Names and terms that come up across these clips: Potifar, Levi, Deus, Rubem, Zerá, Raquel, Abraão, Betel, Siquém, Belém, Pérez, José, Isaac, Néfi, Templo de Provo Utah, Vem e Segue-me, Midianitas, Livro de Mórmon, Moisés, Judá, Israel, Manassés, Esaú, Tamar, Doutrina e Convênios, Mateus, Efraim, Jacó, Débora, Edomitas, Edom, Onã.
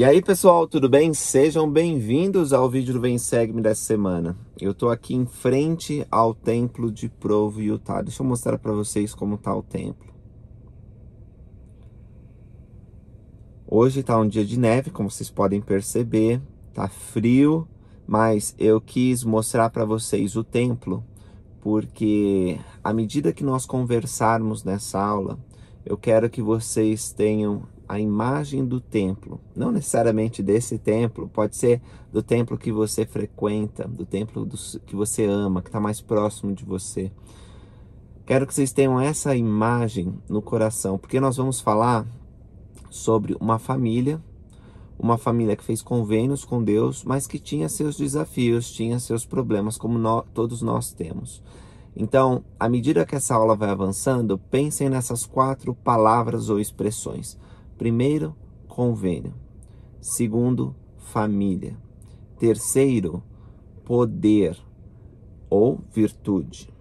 E aí pessoal, tudo bem? Sejam bem-vindos ao vídeo do Vem e Segue-me dessa semana. Eu tô aqui em frente ao Templo de Provo Utah. Deixa eu mostrar para vocês como tá o templo. Hoje tá um dia de neve, como vocês podem perceber. Tá frio, mas eu quis mostrar para vocês o templo, porque à medida que nós conversarmos nessa aula, eu quero que vocês tenham a imagem do templo, não necessariamente desse templo, pode ser do templo que você frequenta, do templo que você ama, que está mais próximo de você. Quero que vocês tenham essa imagem no coração, porque nós vamos falar sobre uma família que fez convênios com Deus, mas que tinha seus desafios, tinha seus problemas, como todos nós temos. Então, à medida que essa aula vai avançando, pensem nessas 4 palavras ou expressões. Primeiro, convênio. Segundo, família. Terceiro, poder ou virtude.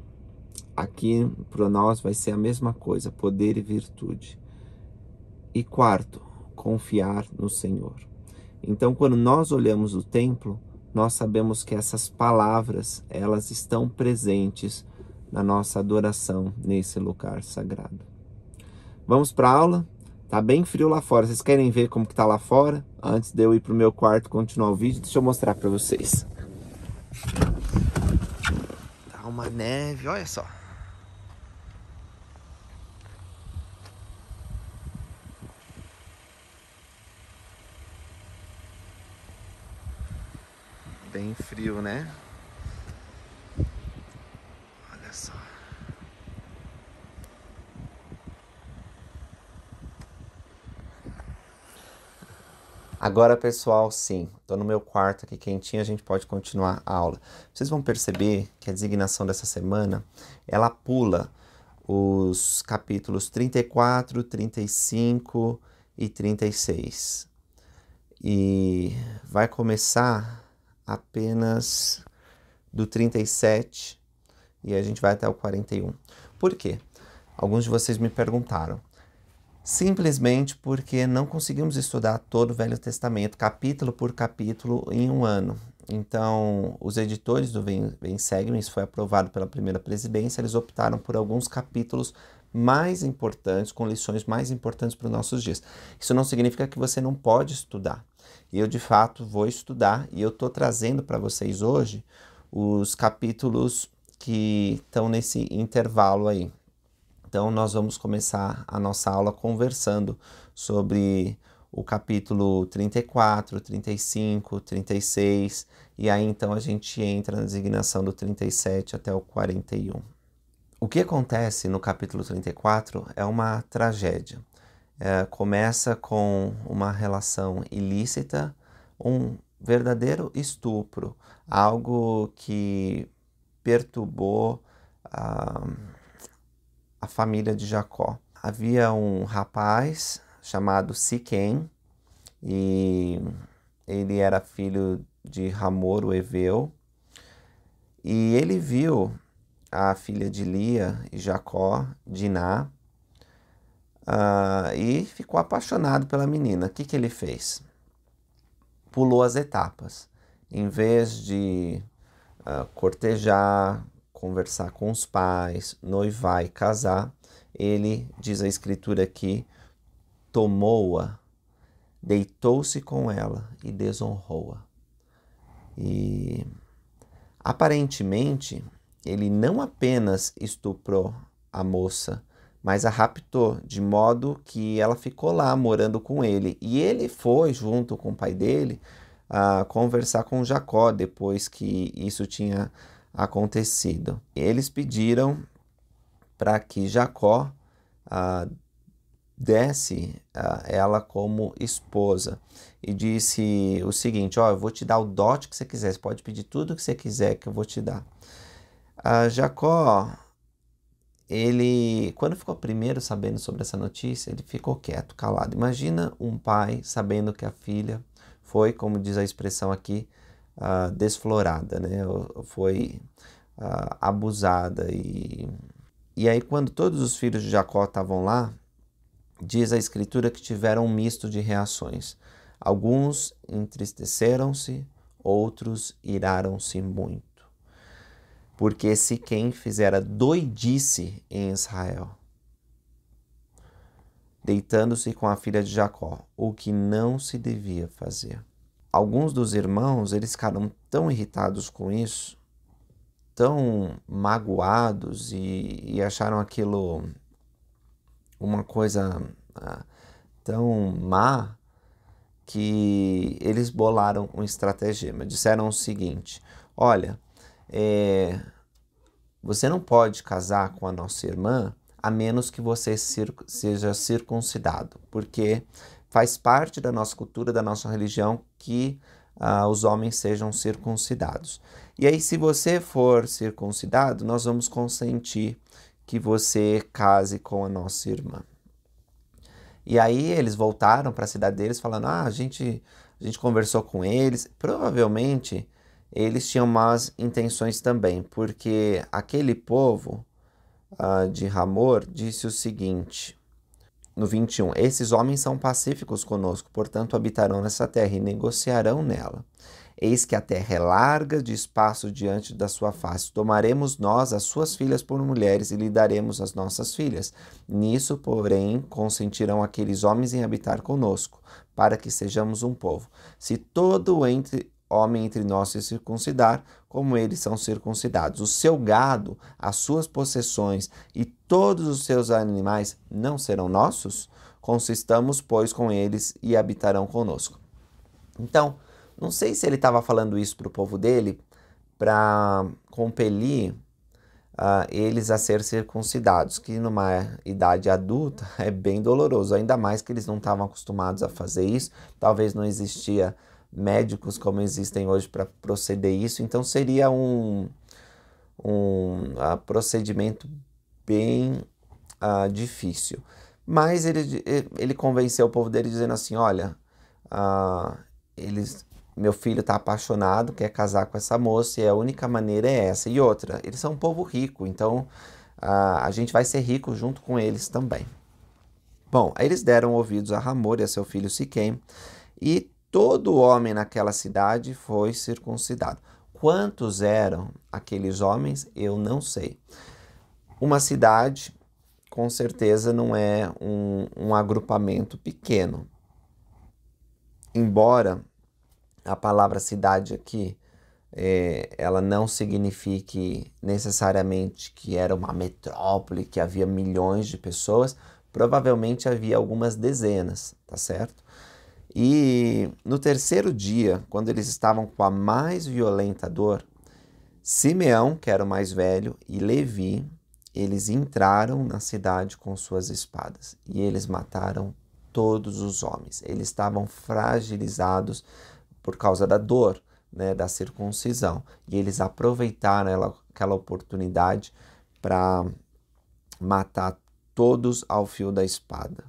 Aqui para nós vai ser a mesma coisa, poder e virtude. E quarto, confiar no Senhor. Então, quando nós olhamos o templo, nós sabemos que essas palavras, elas estão presentes na nossa adoração nesse lugar sagrado. Vamos para a aula? Tá bem frio lá fora, vocês querem ver como que tá lá fora? Antes de eu ir pro meu quarto continuar o vídeo, deixa eu mostrar pra vocês. Tá uma neve, olha só. Bem frio, né? Olha só. Agora, pessoal, sim, estou no meu quarto aqui quentinho, a gente pode continuar a aula. Vocês vão perceber que a designação dessa semana, ela pula os capítulos 34, 35 e 36. E vai começar apenas do 37 e a gente vai até o 41. Por quê? Alguns de vocês me perguntaram. Simplesmente porque não conseguimos estudar todo o Velho Testamento, capítulo por capítulo, em um ano. Então, os editores do Vem e Segue-me, isso foi aprovado pela primeira presidência, eles optaram por alguns capítulos mais importantes, com lições mais importantes para os nossos dias. Isso não significa que você não pode estudar. Eu, de fato, vou estudar e eu estou trazendo para vocês hoje os capítulos que estão nesse intervalo aí. Então, nós vamos começar a nossa aula conversando sobre o capítulo 34, 35, 36, e aí então a gente entra na designação do 37 até o 41. O que acontece no capítulo 34 é uma tragédia. Começa com uma relação ilícita, um verdadeiro estupro, algo que perturbou a família de Jacó. Havia um rapaz chamado Siquém e ele era filho de Hamor, o Eveu, e ele viu a filha de Lia e Jacó, Diná, e ficou apaixonado pela menina. O que ele fez? Pulou as etapas. Em vez de cortejar, conversar com os pais, noivar e casar, ele, diz a escritura aqui, tomou-a, deitou-se com ela e desonrou-a. E aparentemente, ele não apenas estuprou a moça, mas a raptou, de modo que ela ficou lá morando com ele. E ele foi, junto com o pai dele, a conversar com Jacó depois que isso tinha acontecido. Eles pediram para que Jacó desse ela como esposa e disse o seguinte: ó, eu vou te dar o dote que você quiser, você pode pedir tudo que você quiser que eu vou te dar. Jacó, ele, quando ficou primeiro sabendo sobre essa notícia, ele ficou quieto, calado. Imagina um pai sabendo que a filha foi, como diz a expressão aqui, desflorada, né? Foi abusada. E aí, quando todos os filhos de Jacó estavam lá, diz a escritura que tiveram um misto de reações. Alguns entristeceram-se, outros iraram-se muito, porque Siquém fizera doidice em Israel, deitando-se com a filha de Jacó, o que não se devia fazer. Alguns dos irmãos, eles ficaram tão irritados com isso, tão magoados e acharam aquilo uma coisa tão má, que eles bolaram um estratagema. Disseram o seguinte: olha, você não pode casar com a nossa irmã a menos que você seja circuncidado, porque faz parte da nossa cultura, da nossa religião, que os homens sejam circuncidados. E aí, se você for circuncidado, nós vamos consentir que você case com a nossa irmã. E aí eles voltaram para a cidade deles falando: ah, a gente conversou com eles. Provavelmente eles tinham más intenções também, porque aquele povo de Hamor disse o seguinte, no 21, esses homens são pacíficos conosco, portanto habitarão nessa terra e negociarão nela. Eis que a terra é larga de espaço diante da sua face. Tomaremos nós as suas filhas por mulheres e lhe daremos as nossas filhas. Nisso, porém, consentirão aqueles homens em habitar conosco, para que sejamos um povo. Se todo homem entre nós se circuncidar, como eles são circuncidados, o seu gado, as suas possessões e todos os seus animais não serão nossos? Consistamos, pois, com eles e habitarão conosco. Então, não sei se ele estava falando isso para o povo dele para compelir eles a ser circuncidados, que numa idade adulta é bem doloroso, ainda mais que eles não estavam acostumados a fazer isso. Talvez não existia médicos como existem hoje para proceder isso, então seria um procedimento bem difícil. Mas ele convenceu o povo dele dizendo assim: olha, meu filho está apaixonado, quer casar com essa moça e a única maneira é essa. E outra, eles são um povo rico, então a gente vai ser rico junto com eles também. Bom, aí eles deram ouvidos a Hamor e a seu filho Siquém, e todo homem naquela cidade foi circuncidado. Quantos eram aqueles homens, eu não sei. Uma cidade, com certeza, não é um agrupamento pequeno. Embora a palavra cidade aqui, ela não signifique necessariamente que era uma metrópole, que havia milhões de pessoas, provavelmente havia algumas dezenas, tá certo? E no terceiro dia, quando eles estavam com a mais violenta dor, Simeão, que era o mais velho, e Levi, eles entraram na cidade com suas espadas e eles mataram todos os homens. Eles estavam fragilizados por causa da dor, né, da circuncisão. E eles aproveitaram aquela oportunidade para matar todos ao fio da espada.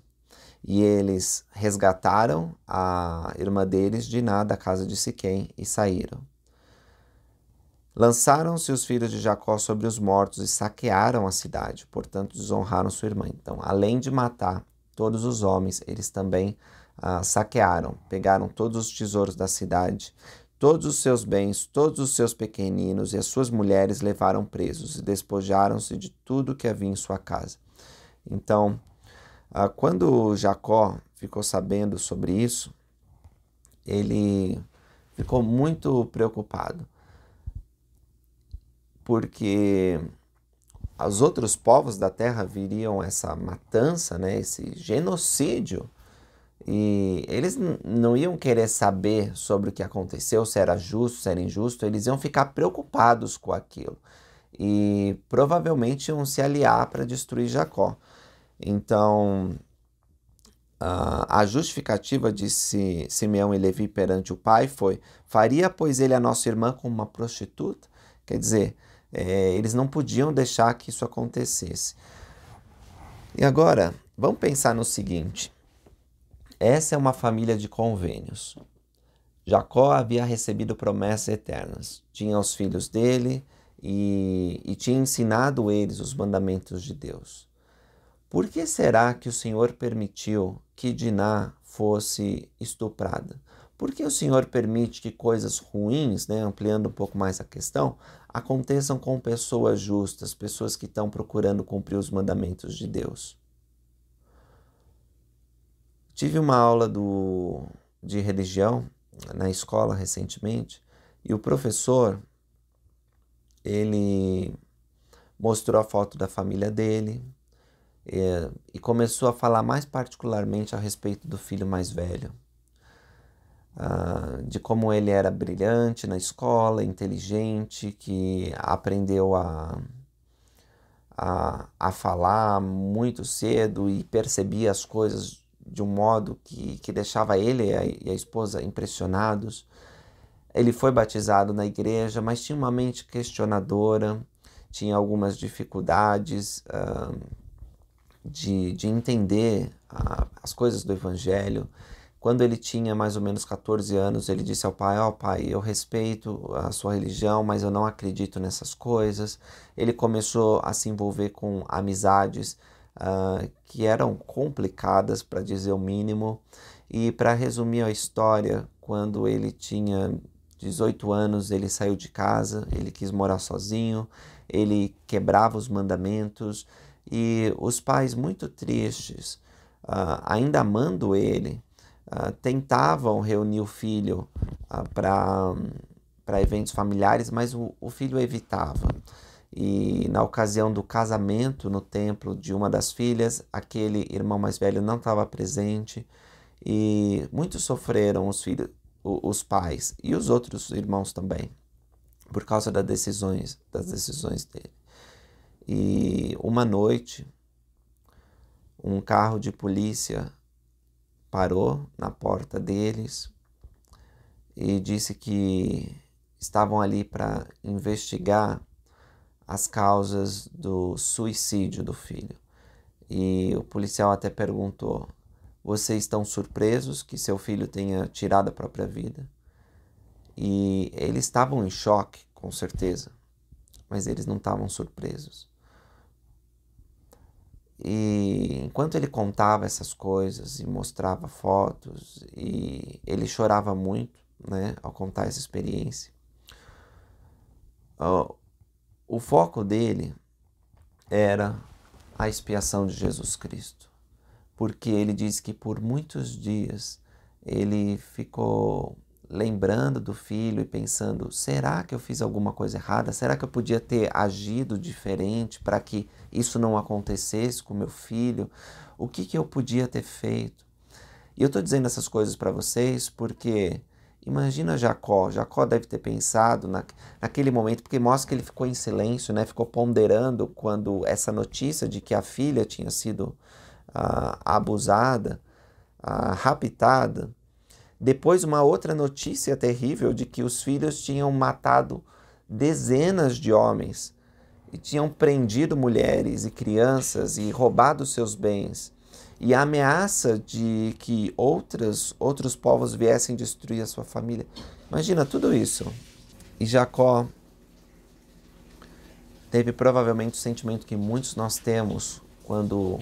E eles resgataram a irmã deles, Diná, da casa de Siquém, e saíram. Lançaram-se os filhos de Jacó sobre os mortos e saquearam a cidade, portanto desonraram sua irmã. Então, além de matar todos os homens, eles também saquearam, pegaram todos os tesouros da cidade, todos os seus bens, todos os seus pequeninos e as suas mulheres levaram presos e despojaram-se de tudo que havia em sua casa. Então, quando Jacó ficou sabendo sobre isso, ele ficou muito preocupado, porque os outros povos da terra viriam essa matança, né, esse genocídio, e eles não iam querer saber sobre o que aconteceu, se era justo, se era injusto. Eles iam ficar preocupados com aquilo e provavelmente iam se aliar para destruir Jacó. Então, a justificativa de Simeão e Levi perante o pai foi: faria, pois, ele a nossa irmã como uma prostituta? Quer dizer, eles não podiam deixar que isso acontecesse. E agora, vamos pensar no seguinte. Essa é uma família de convênios. Jacó havia recebido promessas eternas. Tinha os filhos dele e tinha ensinado eles os mandamentos de Deus. Por que será que o Senhor permitiu que Diná fosse estuprada? Por que o Senhor permite que coisas ruins, né, ampliando um pouco mais a questão, aconteçam com pessoas justas, pessoas que estão procurando cumprir os mandamentos de Deus? Tive uma aula de religião na escola recentemente e o professor, ele mostrou a foto da família dele e começou a falar mais particularmente a respeito do filho mais velho. De como ele era brilhante na escola, inteligente, que aprendeu a falar muito cedo e percebia as coisas de um modo que deixava ele e a esposa impressionados. Ele foi batizado na igreja, mas tinha uma mente questionadora, tinha algumas dificuldades de entender as coisas do evangelho. Quando ele tinha mais ou menos 14 anos, ele disse ao pai, ó pai, eu respeito a sua religião, mas eu não acredito nessas coisas. Ele começou a se envolver com amizades que eram complicadas, para dizer o mínimo. E para resumir a história, quando ele tinha 18 anos, ele saiu de casa, ele quis morar sozinho, ele quebrava os mandamentos. E os pais, muito tristes, ainda amando ele, tentavam reunir o filho para eventos familiares, mas o filho evitava. E na ocasião do casamento no templo de uma das filhas, aquele irmão mais velho não estava presente e muito sofreram os pais e os outros irmãos também, por causa das decisões dele. E uma noite, um carro de polícia parou na porta deles e disse que estavam ali para investigar as causas do suicídio do filho. E o policial até perguntou, vocês estão surpresos que seu filho tenha tirado a própria vida? E eles estavam em choque, com certeza, mas eles não estavam surpresos. E enquanto ele contava essas coisas e mostrava fotos, e ele chorava muito, né, ao contar essa experiência, o foco dele era a expiação de Jesus Cristo, porque ele diz que por muitos dias ele ficou lembrando do filho e pensando, será que eu fiz alguma coisa errada? Será que eu podia ter agido diferente para que isso não acontecesse com meu filho? O que eu podia ter feito? E eu estou dizendo essas coisas para vocês porque imagina Jacó. Jacó deve ter pensado naquele momento, porque mostra que ele ficou em silêncio, né? Ficou ponderando quando essa notícia de que a filha tinha sido abusada, raptada. Depois, uma outra notícia terrível de que os filhos tinham matado dezenas de homens e tinham prendido mulheres e crianças e roubado seus bens. E a ameaça de que outros povos viessem destruir a sua família. Imagina tudo isso. E Jacó teve provavelmente o sentimento que muitos nós temos quando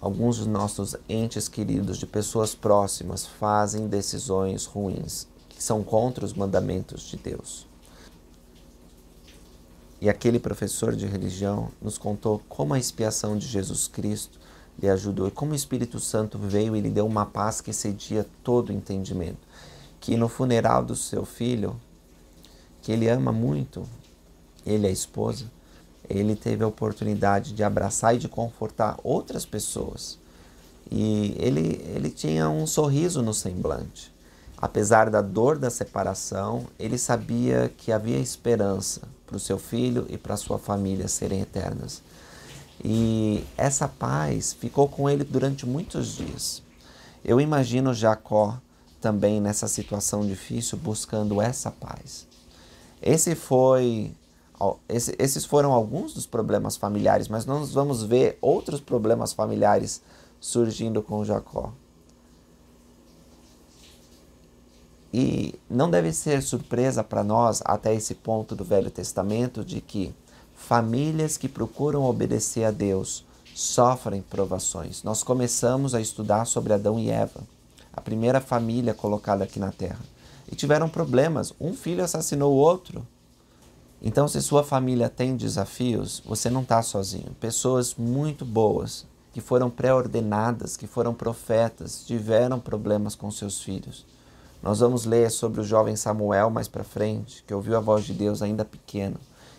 alguns dos nossos entes queridos, de pessoas próximas, fazem decisões ruins, que são contra os mandamentos de Deus. E aquele professor de religião nos contou como a expiação de Jesus Cristo lhe ajudou, e como o Espírito Santo veio e lhe deu uma paz que excedia todo o entendimento. Que no funeral do seu filho, que ele ama muito, ele e a esposa, ele teve a oportunidade de abraçar e de confortar outras pessoas. E ele tinha um sorriso no semblante. Apesar da dor da separação, ele sabia que havia esperança para o seu filho e para a sua família serem eternas. E essa paz ficou com ele durante muitos dias. Eu imagino Jacó também nessa situação difícil, buscando essa paz. Esses foram alguns dos problemas familiares, mas nós vamos ver outros problemas familiares surgindo com Jacó. E não deve ser surpresa para nós, até esse ponto do Velho Testamento, de que famílias que procuram obedecer a Deus sofrem provações. Nós começamos a estudar sobre Adão e Eva, a primeira família colocada aqui na Terra. e tiveram problemas. Um filho assassinou o outro. Então, se sua família tem desafios, você não está sozinho. Pessoas muito boas, que foram pré-ordenadas, que foram profetas, tiveram problemas com seus filhos. Nós vamos ler sobre o jovem Samuel mais para frente, que ouviu a voz de Deus ainda pequeno.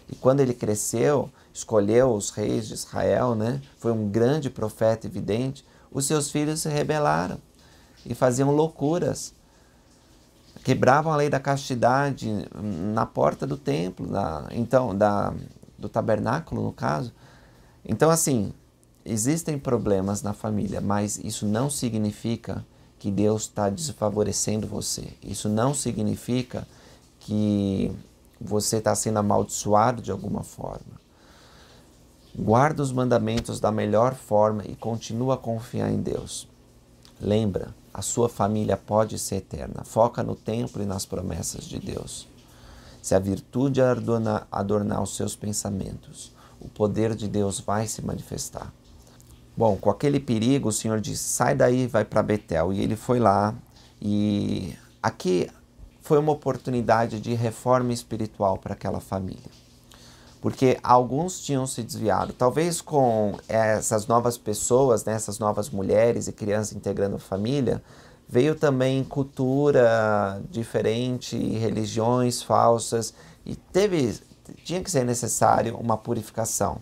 E quando ele cresceu, escolheu os reis de Israel, né? Foi um grande profeta e vidente. Os seus filhos se rebelaram e faziam loucuras. Quebravam a lei da castidade na porta do templo, do tabernáculo, no caso. Então, assim, existem problemas na família, mas isso não significa que Deus está desfavorecendo você. Isso não significa que você está sendo amaldiçoado de alguma forma. Guarda os mandamentos da melhor forma e continua a confiar em Deus. Lembra, a sua família pode ser eterna. Foca no templo e nas promessas de Deus. Se a virtude adornar os seus pensamentos, o poder de Deus vai se manifestar. Bom, com aquele perigo, o Senhor disse, sai daí, vai para Betel. E ele foi lá. E aqui foi uma oportunidade de reforma espiritual para aquela família. Porque alguns tinham se desviado. Talvez com essas novas pessoas, né, essas novas mulheres e crianças integrando a família, veio também cultura diferente, religiões falsas. E tinha que ser necessário uma purificação.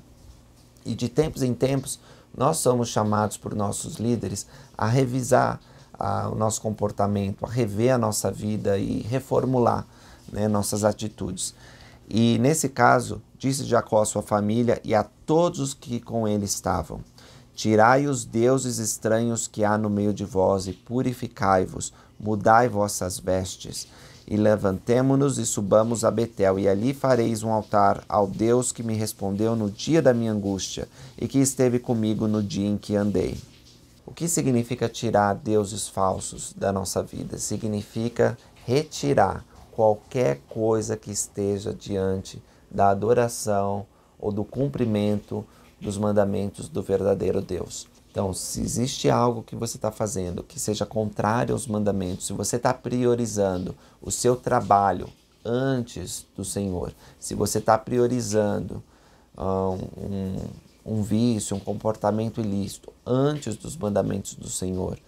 E de tempos em tempos, nós somos chamados por nossos líderes a revisar o nosso comportamento, a rever a nossa vida e reformular, né, nossas atitudes. E nesse caso, disse Jacó à sua família e a todos os que com ele estavam, tirai os deuses estranhos que há no meio de vós e purificai-vos, mudai vossas vestes. E levantemo-nos e subamos a Betel, e ali fareis um altar ao Deus que me respondeu no dia da minha angústia e que esteve comigo no dia em que andei. O que significa tirar deuses falsos da nossa vida? Significa retirar qualquer coisa que esteja diante da adoração ou do cumprimento dos mandamentos do verdadeiro Deus. Então, se existe algo que você está fazendo que seja contrário aos mandamentos, se você está priorizando o seu trabalho antes do Senhor, se você está priorizando um vício, um comportamento ilícito antes dos mandamentos do Senhor,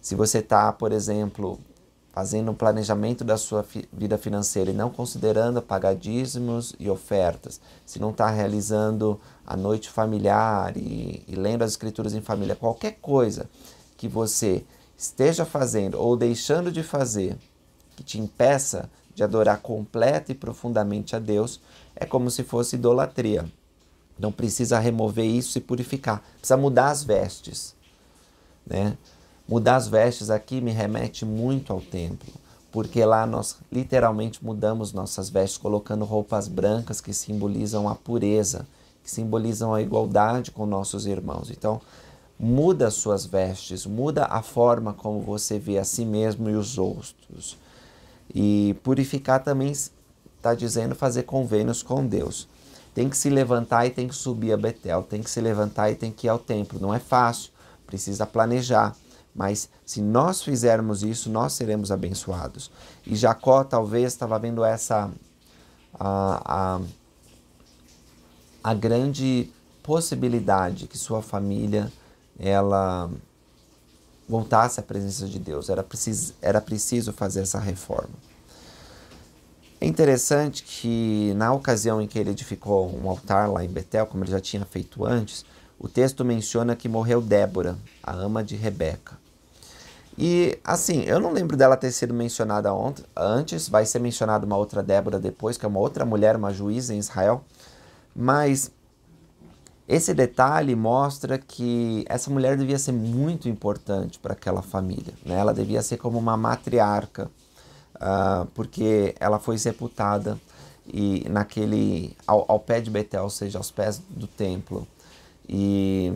se você está, por exemplo, fazendo um planejamento da sua vida financeira e não considerando pagar dízimos e ofertas, se não está realizando a noite familiar e lendo as escrituras em família, qualquer coisa que você esteja fazendo ou deixando de fazer que te impeça de adorar completa e profundamente a Deus, é como se fosse idolatria. Não precisa remover isso e purificar, precisa mudar as vestes, né? Mudar as vestes aqui me remete muito ao templo, porque lá nós literalmente mudamos nossas vestes, colocando roupas brancas que simbolizam a pureza, que simbolizam a igualdade com nossos irmãos. Então, muda as suas vestes, muda a forma como você vê a si mesmo e os outros. E purificar também está dizendo fazer convênios com Deus. Tem que se levantar e tem que subir a Betel, tem que se levantar e tem que ir ao templo. Não é fácil, precisa planejar. Mas se nós fizermos isso, nós seremos abençoados. E Jacó talvez estava vendo essa a grande possibilidade que sua família ela voltasse à presença de Deus. Era preciso fazer essa reforma. É interessante que na ocasião em que ele edificou um altar lá em Betel, como ele já tinha feito antes, o texto menciona que morreu Débora, a ama de Rebeca. E, assim, eu não lembro dela ter sido mencionada antes, vai ser mencionada uma outra Débora depois, que é uma outra mulher, uma juíza em Israel. Mas esse detalhe mostra que essa mulher devia ser muito importante para aquela família, né? Ela devia ser como uma matriarca, porque ela foi sepultada e naquele, ao pé de Betel, ou seja, aos pés do templo. E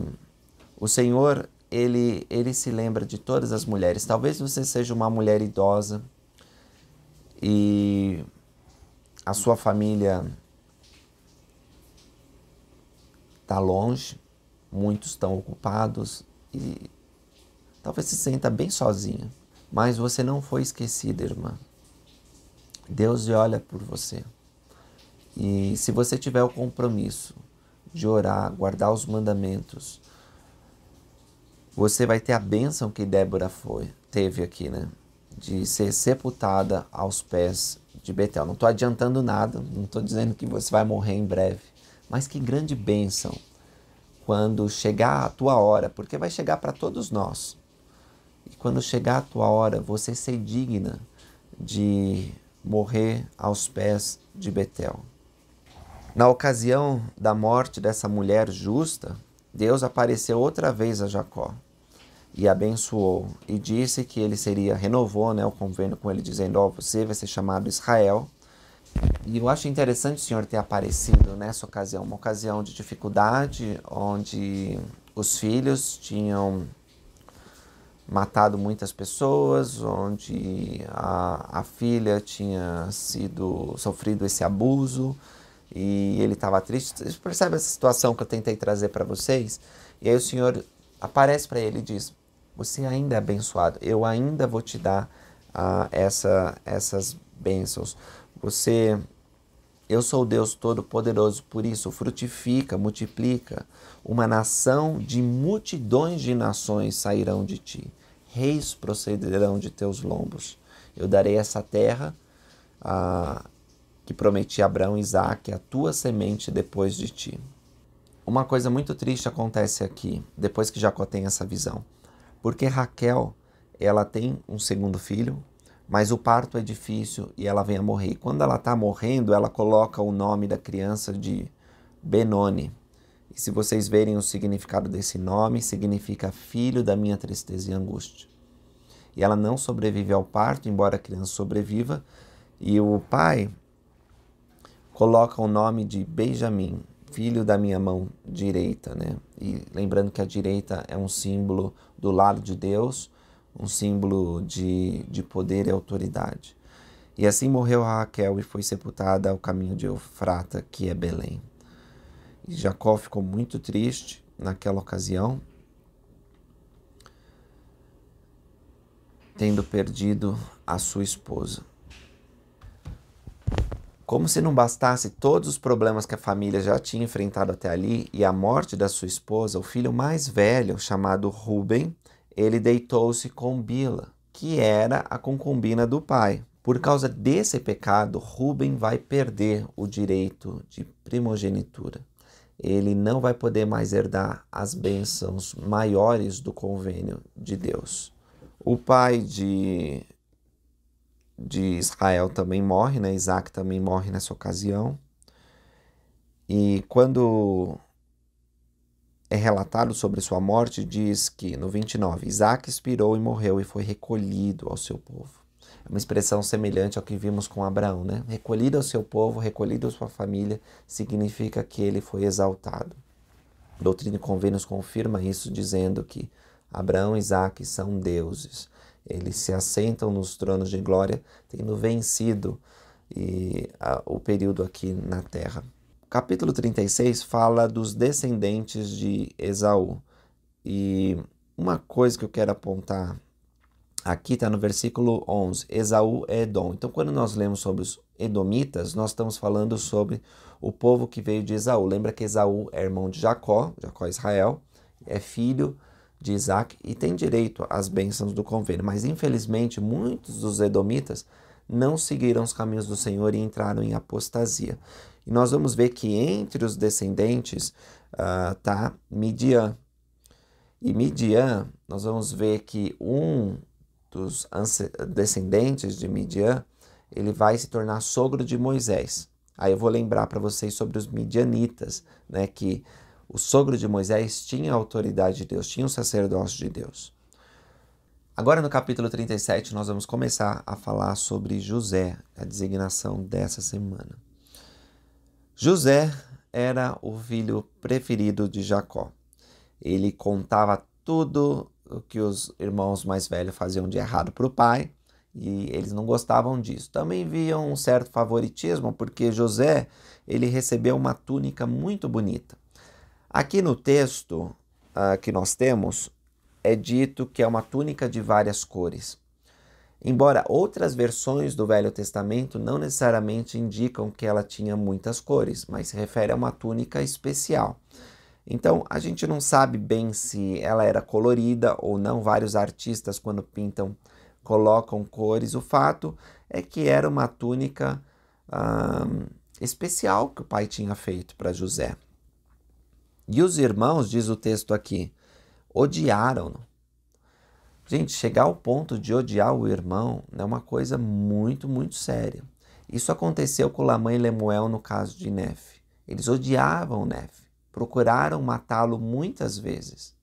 o Senhor, ele se lembra de todas as mulheres. Talvez você seja uma mulher idosa e a sua família está longe, muitos estão ocupados e talvez se sinta bem sozinha. Mas você não foi esquecida, irmã. Deus olha por você. E se você tiver o compromisso de orar, guardar os mandamentos, você vai ter a bênção que Débora teve aqui, né? De ser sepultada aos pés de Betel. Não estou adiantando nada, não estou dizendo que você vai morrer em breve. Mas que grande bênção quando chegar a tua hora, porque vai chegar para todos nós. E quando chegar a tua hora, você ser digna de morrer aos pés de Betel. Na ocasião da morte dessa mulher justa, Deus apareceu outra vez a Jacó e abençoou. E disse que ele seria, renovou, né, o convênio com ele, dizendo, ó, você vai ser chamado Israel. E eu acho interessante o Senhor ter aparecido nessa ocasião, uma ocasião de dificuldade, onde os filhos tinham matado muitas pessoas, onde a filha tinha sofrido esse abuso, e ele estava triste. Vocês percebem essa situação que eu tentei trazer para vocês? E aí o Senhor aparece para ele e diz, você ainda é abençoado, eu ainda vou te dar essas bênçãos. Eu sou o Deus Todo-Poderoso, por isso frutifica, multiplica. Uma nação de multidões de nações sairão de ti, reis procederão de teus lombos. Eu darei essa terra que prometi a Abraão e Isaac, a tua semente depois de ti. Uma coisa muito triste acontece aqui, depois que Jacó tem essa visão. Porque Raquel, ela tem um segundo filho, mas o parto é difícil e ela vem a morrer. E quando ela está morrendo, ela coloca o nome da criança de Benoni. E se vocês verem o significado desse nome, significa filho da minha tristeza e angústia. E ela não sobrevive ao parto, embora a criança sobreviva. E o pai coloca o nome de Benjamim, filho da minha mão direita, né? E lembrando que a direita é um símbolo do lado de Deus, um símbolo de poder e autoridade. E assim morreu Raquel e foi sepultada ao caminho de Eufrata, que é Belém. E Jacó ficou muito triste naquela ocasião, tendo perdido a sua esposa. Como se não bastasse todos os problemas que a família já tinha enfrentado até ali e a morte da sua esposa, o filho mais velho, chamado Rubem, ele deitou-se com Bila, que era a concubina do pai. Por causa desse pecado, Rubem vai perder o direito de primogenitura. Ele não vai poder mais herdar as bênçãos maiores do convênio de Deus. O pai de Israel também morre, né? Isaac também morre nessa ocasião. E quando é relatado sobre sua morte, diz que, no 29, Isaac expirou e morreu e foi recolhido ao seu povo. É uma expressão semelhante ao que vimos com Abraão, né? Recolhido ao seu povo, recolhido à sua família, significa que ele foi exaltado. Doutrina e Convênios confirma isso, dizendo que Abraão e Isaac são deuses. Eles se assentam nos tronos de glória, tendo vencido o período aqui na terra. Capítulo 36 fala dos descendentes de Esaú. E uma coisa que eu quero apontar aqui está no versículo 11. Esaú é Edom. Então, quando nós lemos sobre os Edomitas, nós estamos falando sobre o povo que veio de Esaú. Lembra que Esaú é irmão de Jacó, Jacó é Israel, é filho de Isaac e tem direito às bênçãos do convênio. Mas, infelizmente, muitos dos Edomitas não seguiram os caminhos do Senhor e entraram em apostasia. E nós vamos ver que entre os descendentes está Midian. E Midian, nós vamos ver que um dos descendentes de Midian, ele vai se tornar sogro de Moisés. Aí eu vou lembrar para vocês sobre os Midianitas, né, que o sogro de Moisés tinha a autoridade de Deus, tinha o sacerdócio de Deus. Agora no capítulo 37 nós vamos começar a falar sobre José, a designação dessa semana. José era o filho preferido de Jacó. Ele contava tudo o que os irmãos mais velhos faziam de errado para o pai e eles não gostavam disso. Também viam um certo favoritismo porque José, ele recebeu uma túnica muito bonita. Aqui no texto que nós temos é dito que é uma túnica de várias cores. Embora outras versões do Velho Testamento não necessariamente indicam que ela tinha muitas cores, mas se refere a uma túnica especial. Então, a gente não sabe bem se ela era colorida ou não. Vários artistas, quando pintam, colocam cores. O fato é que era uma túnica especial que o pai tinha feito para José. E os irmãos, diz o texto aqui, odiaram-no. Gente, chegar ao ponto de odiar o irmão é uma coisa muito, muito séria. Isso aconteceu com Lamã e Lemuel no caso de Néfi. Eles odiavam Néfi. Procuraram matá-lo muitas vezes.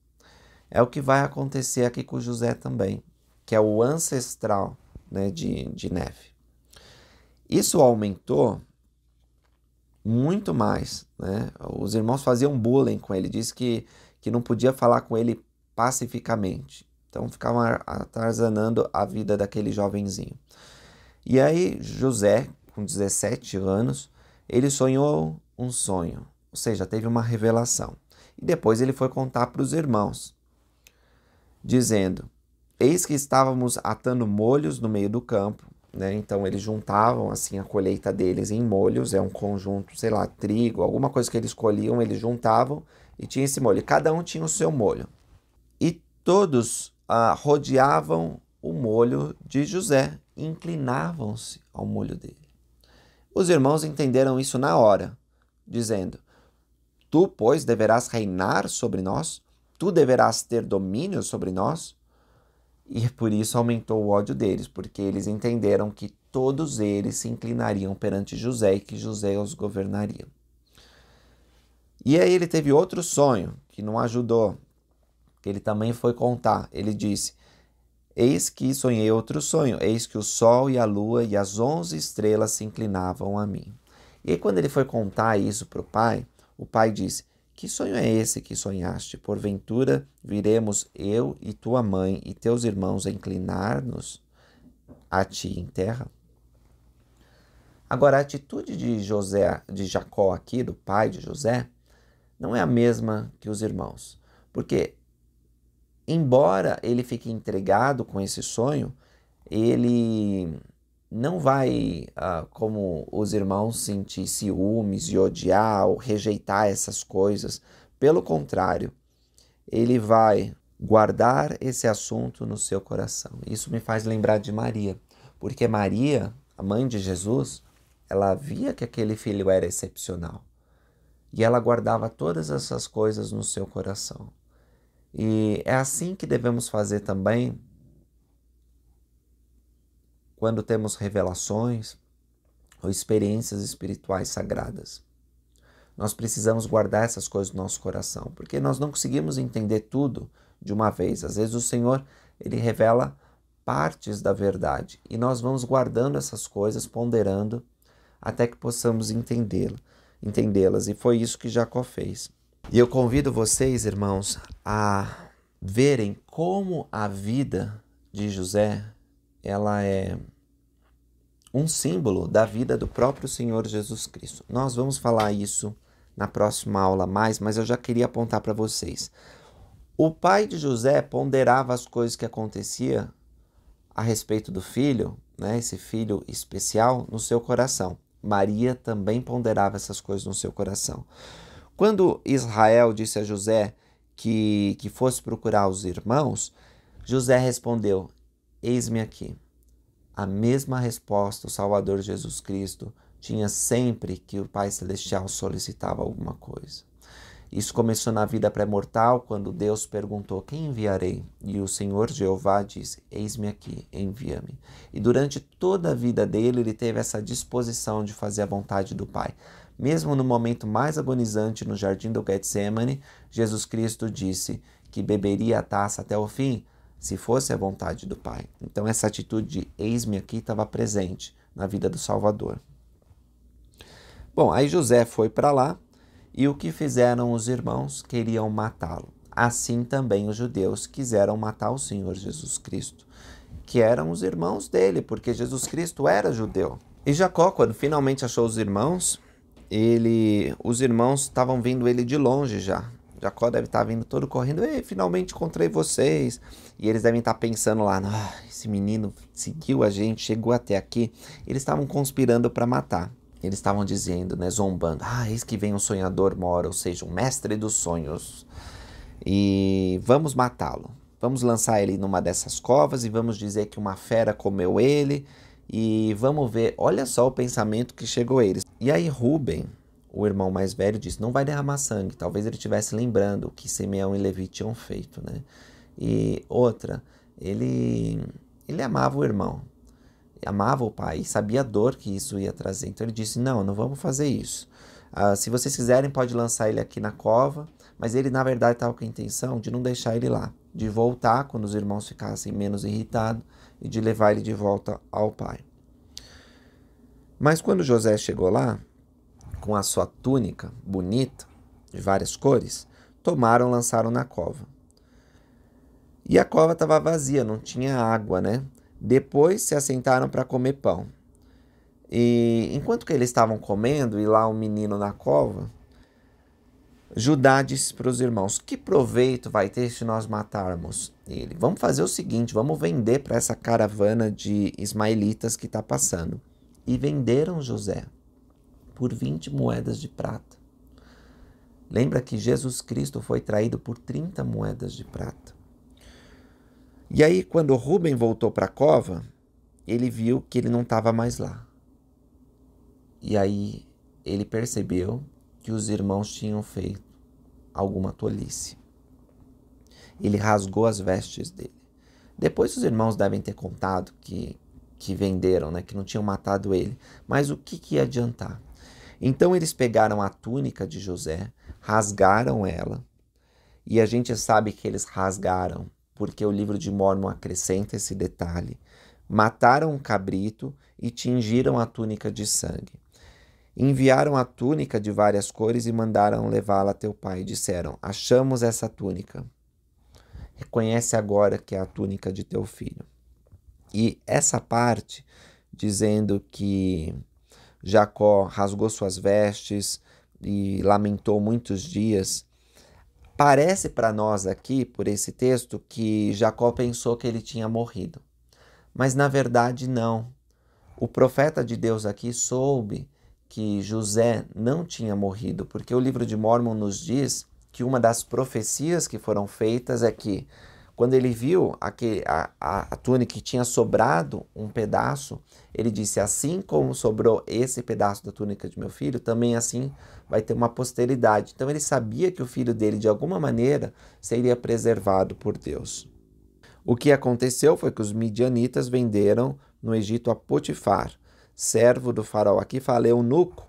É o que vai acontecer aqui com José também, que é o ancestral, né, de Néfi. Isso aumentou muito mais, né? Os irmãos faziam bullying com ele, diz que não podia falar com ele pacificamente. Então ficavam atarzanando a vida daquele jovenzinho. E aí José, com 17 anos, ele sonhou um sonho. Ou seja, teve uma revelação. E depois ele foi contar para os irmãos, dizendo: eis que estávamos atando molhos no meio do campo, né? Então eles juntavam assim a colheita deles em molhos, é um conjunto, sei lá, trigo, alguma coisa que eles colhiam, eles juntavam e tinha esse molho. Cada um tinha o seu molho. E todos rodeavam o molho de José, inclinavam-se ao molho dele. Os irmãos entenderam isso na hora, dizendo: tu, pois, deverás reinar sobre nós, tu deverás ter domínio sobre nós. E por isso aumentou o ódio deles, porque eles entenderam que todos eles se inclinariam perante José e que José os governaria. E aí ele teve outro sonho, que não ajudou, que ele também foi contar. Ele disse: eis que sonhei outro sonho, eis que o sol e a lua e as 11 estrelas se inclinavam a mim. E aí quando ele foi contar isso para o pai, o pai disse: que sonho é esse que sonhaste? Porventura viremos eu e tua mãe e teus irmãos a inclinar-nos a ti em terra? Agora, a atitude de Jacó aqui, do pai de José, não é a mesma que os irmãos. Porque, embora ele fique entregado com esse sonho, ele não vai, como os irmãos, sentir ciúmes e odiar ou rejeitar essas coisas. Pelo contrário, ele vai guardar esse assunto no seu coração. Isso me faz lembrar de Maria, porque Maria, a mãe de Jesus, ela via que aquele filho era excepcional e ela guardava todas essas coisas no seu coração. E é assim que devemos fazer também quando temos revelações ou experiências espirituais sagradas. Nós precisamos guardar essas coisas no nosso coração, porque nós não conseguimos entender tudo de uma vez. Às vezes o Senhor, ele revela partes da verdade e nós vamos guardando essas coisas, ponderando, até que possamos entendê-las. E foi isso que Jacó fez. E eu convido vocês, irmãos, a verem como a vida de José, ela é um símbolo da vida do próprio Senhor Jesus Cristo. Nós vamos falar isso na próxima aula mais, mas eu já queria apontar para vocês. O pai de José ponderava as coisas que acontecia a respeito do filho, né, esse filho especial, no seu coração. Maria também ponderava essas coisas no seu coração. Quando Israel disse a José que fosse procurar os irmãos, José respondeu: eis-me aqui. A mesma resposta o Salvador Jesus Cristo tinha sempre que o Pai Celestial solicitava alguma coisa. Isso começou na vida pré-mortal, quando Deus perguntou: quem enviarei? E o Senhor Jeová disse: eis-me aqui, envia-me. E durante toda a vida dele, ele teve essa disposição de fazer a vontade do Pai. Mesmo no momento mais agonizante, no jardim do Getsêmani, Jesus Cristo disse que beberia a taça até o fim, se fosse a vontade do Pai. Então essa atitude de eis-me aqui estava presente na vida do Salvador. Bom, aí José foi para lá e o que fizeram os irmãos? Queriam matá-lo. Assim também os judeus quiseram matar o Senhor Jesus Cristo, que eram os irmãos dele, porque Jesus Cristo era judeu. E Jacó, quando finalmente achou os irmãos, os irmãos estavam vendo ele de longe já. Jacó deve estar vindo todo correndo, ei, finalmente encontrei vocês. E eles devem estar pensando lá, ah, esse menino seguiu a gente, chegou até aqui. Eles estavam conspirando para matar. Eles estavam dizendo, né, zombando, ah, eis que vem um sonhador mora, ou seja, um mestre dos sonhos. E vamos matá-lo. Vamos lançar ele numa dessas covas e vamos dizer que uma fera comeu ele. E vamos ver, olha só o pensamento que chegou a eles. E aí Rubem, o irmão mais velho, disse, não vai derramar sangue. Talvez ele estivesse lembrando o que Simeão e Levi tinham feito, né? E outra, ele amava o irmão, amava o pai e sabia a dor que isso ia trazer. Então ele disse, não vamos fazer isso. Se vocês quiserem, pode lançar ele aqui na cova. Mas ele, na verdade, estava com a intenção de não deixar ele lá, de voltar quando os irmãos ficassem menos irritados e de levar ele de volta ao pai. Mas quando José chegou lá, com a sua túnica bonita, de várias cores, tomaram e lançaram na cova. E a cova estava vazia, não tinha água, né? Depois se assentaram para comer pão. E enquanto que eles estavam comendo, e lá um menino na cova, Judá disse para os irmãos, que proveito vai ter se nós matarmos ele? Vamos fazer o seguinte, vamos vender para essa caravana de ismaelitas que está passando. E venderam José por 20 moedas de prata. Lembra que Jesus Cristo foi traído por 30 moedas de prata. E aí quando Rubem voltou para a cova, ele viu que ele não estava mais lá. E aí ele percebeu que os irmãos tinham feito alguma tolice. Ele rasgou as vestes dele. Depois os irmãos devem ter contado que venderam, né? Que não tinham matado ele. Mas o que ia adiantar? Então eles pegaram a túnica de José, rasgaram ela. E a gente sabe que eles rasgaram, porque o livro de Mórmon acrescenta esse detalhe. Mataram um cabrito e tingiram a túnica de sangue. Enviaram a túnica de várias cores e mandaram levá-la a teu pai. Disseram, achamos essa túnica. Reconhece agora que é a túnica de teu filho. E essa parte, dizendo que Jacó rasgou suas vestes e lamentou muitos dias, parece para nós aqui, por esse texto, que Jacó pensou que ele tinha morrido. Mas na verdade não. O profeta de Deus aqui soube que José não tinha morrido, porque o livro de Mórmon nos diz que uma das profecias que foram feitas é que quando ele viu a túnica que tinha sobrado um pedaço, ele disse, assim como sobrou esse pedaço da túnica de meu filho, também assim vai ter uma posteridade. Então ele sabia que o filho dele, de alguma maneira, seria preservado por Deus. O que aconteceu foi que os midianitas venderam no Egito a Potifar, servo do faraó. Aqui fala eunuco,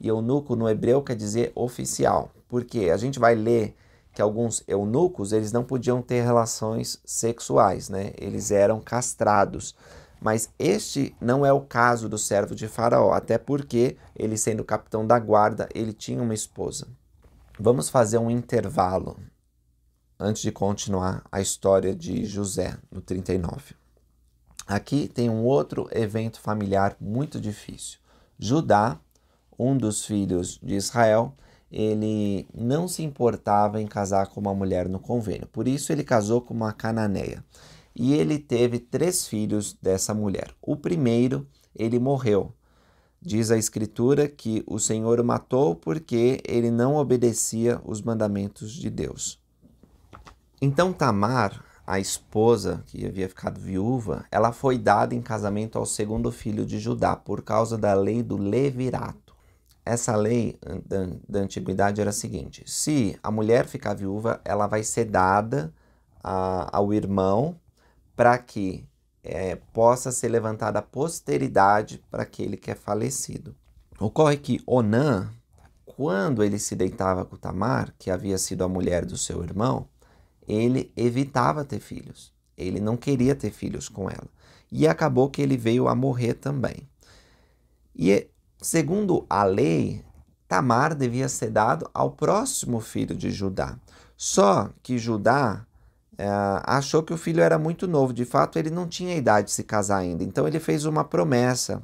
e eunuco no hebreu quer dizer oficial, porque a gente vai ler que alguns eunucos, eles não podiam ter relações sexuais, né? Eles eram castrados, mas este não é o caso do servo de faraó, até porque ele, sendo capitão da guarda, ele tinha uma esposa. Vamos fazer um intervalo antes de continuar a história de José no 39. Aqui tem um outro evento familiar muito difícil. Judá, um dos filhos de Israel, ele não se importava em casar com uma mulher no convênio. Por isso ele casou com uma cananeia. E ele teve 3 filhos dessa mulher. O primeiro, ele morreu. Diz a escritura que o Senhor o matou porque ele não obedecia os mandamentos de Deus. Então Tamar, a esposa que havia ficado viúva, ela foi dada em casamento ao segundo filho de Judá por causa da lei do levirato. Essa lei da antiguidade era a seguinte, se a mulher ficar viúva, ela vai ser dada ao irmão para que possa ser levantada a posteridade para aquele que é falecido. Ocorre que Onã, quando ele se deitava com Tamar, que havia sido a mulher do seu irmão, ele evitava ter filhos, ele não queria ter filhos com ela. E acabou que ele veio a morrer também. E segundo a lei, Tamar devia ser dado ao próximo filho de Judá. Só que Judá achou que o filho era muito novo, de fato ele não tinha idade de se casar ainda. Então ele fez uma promessa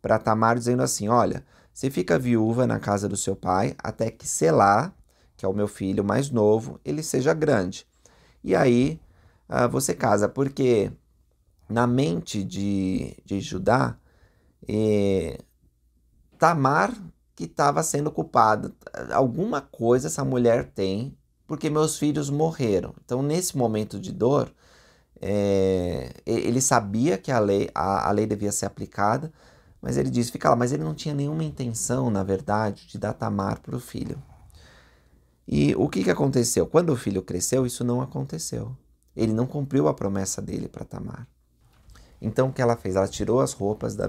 para Tamar dizendo assim, olha, você fica viúva na casa do seu pai até que Selá, que é o meu filho mais novo, ele seja grande. E aí você casa, porque na mente de Judá, Tamar que estava sendo culpada. Alguma coisa essa mulher tem, porque meus filhos morreram. Então, nesse momento de dor, ele sabia que a lei devia ser aplicada, mas ele disse, fica lá. Mas ele não tinha nenhuma intenção, na verdade, de dar Tamar para o filho. E o que aconteceu? Quando o filho cresceu, isso não aconteceu. Ele não cumpriu a promessa dele para Tamar. Então, o que ela fez? Ela tirou as roupas da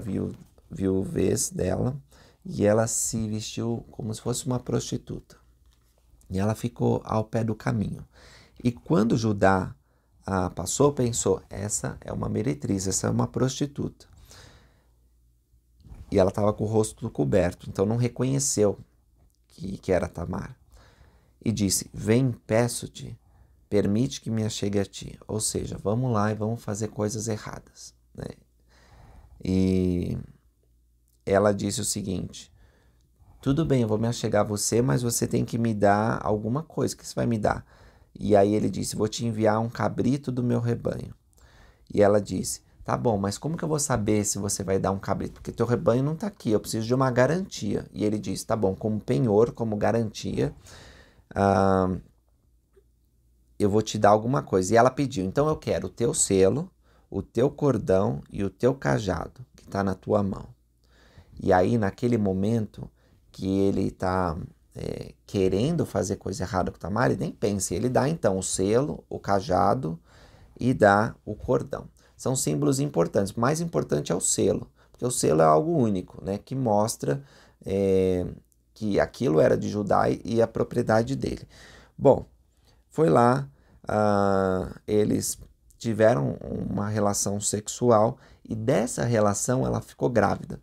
viuvez dela e ela se vestiu como se fosse uma prostituta. E ela ficou ao pé do caminho. E quando Judá passou, pensou, essa é uma meretriz, essa é uma prostituta. E ela estava com o rosto coberto, então não reconheceu que era Tamar. E disse, vem, peço-te, permite que me achegue a ti. Ou seja, vamos lá e vamos fazer coisas erradas, né? E ela disse o seguinte, tudo bem, eu vou me achegar a você, mas você tem que me dar alguma coisa, o que você vai me dar? E aí ele disse, vou te enviar um cabrito do meu rebanho. E ela disse, tá bom, mas como que eu vou saber se você vai dar um cabrito? Porque teu rebanho não está aqui, eu preciso de uma garantia. E ele disse, tá bom, como penhor, como garantia, eu vou te dar alguma coisa. E ela pediu, então eu quero o teu selo, o teu cordão e o teu cajado, que está na tua mão. E aí, naquele momento que ele está querendo fazer coisa errada com Tamar, ele nem pensa. Ele dá, então, o selo, o cajado e dá o cordão. São símbolos importantes. O mais importante é o selo, porque o selo é algo único, né, que mostra que aquilo era de Judá e a propriedade dele. Bom, foi lá, eles tiveram uma relação sexual e dessa relação ela ficou grávida.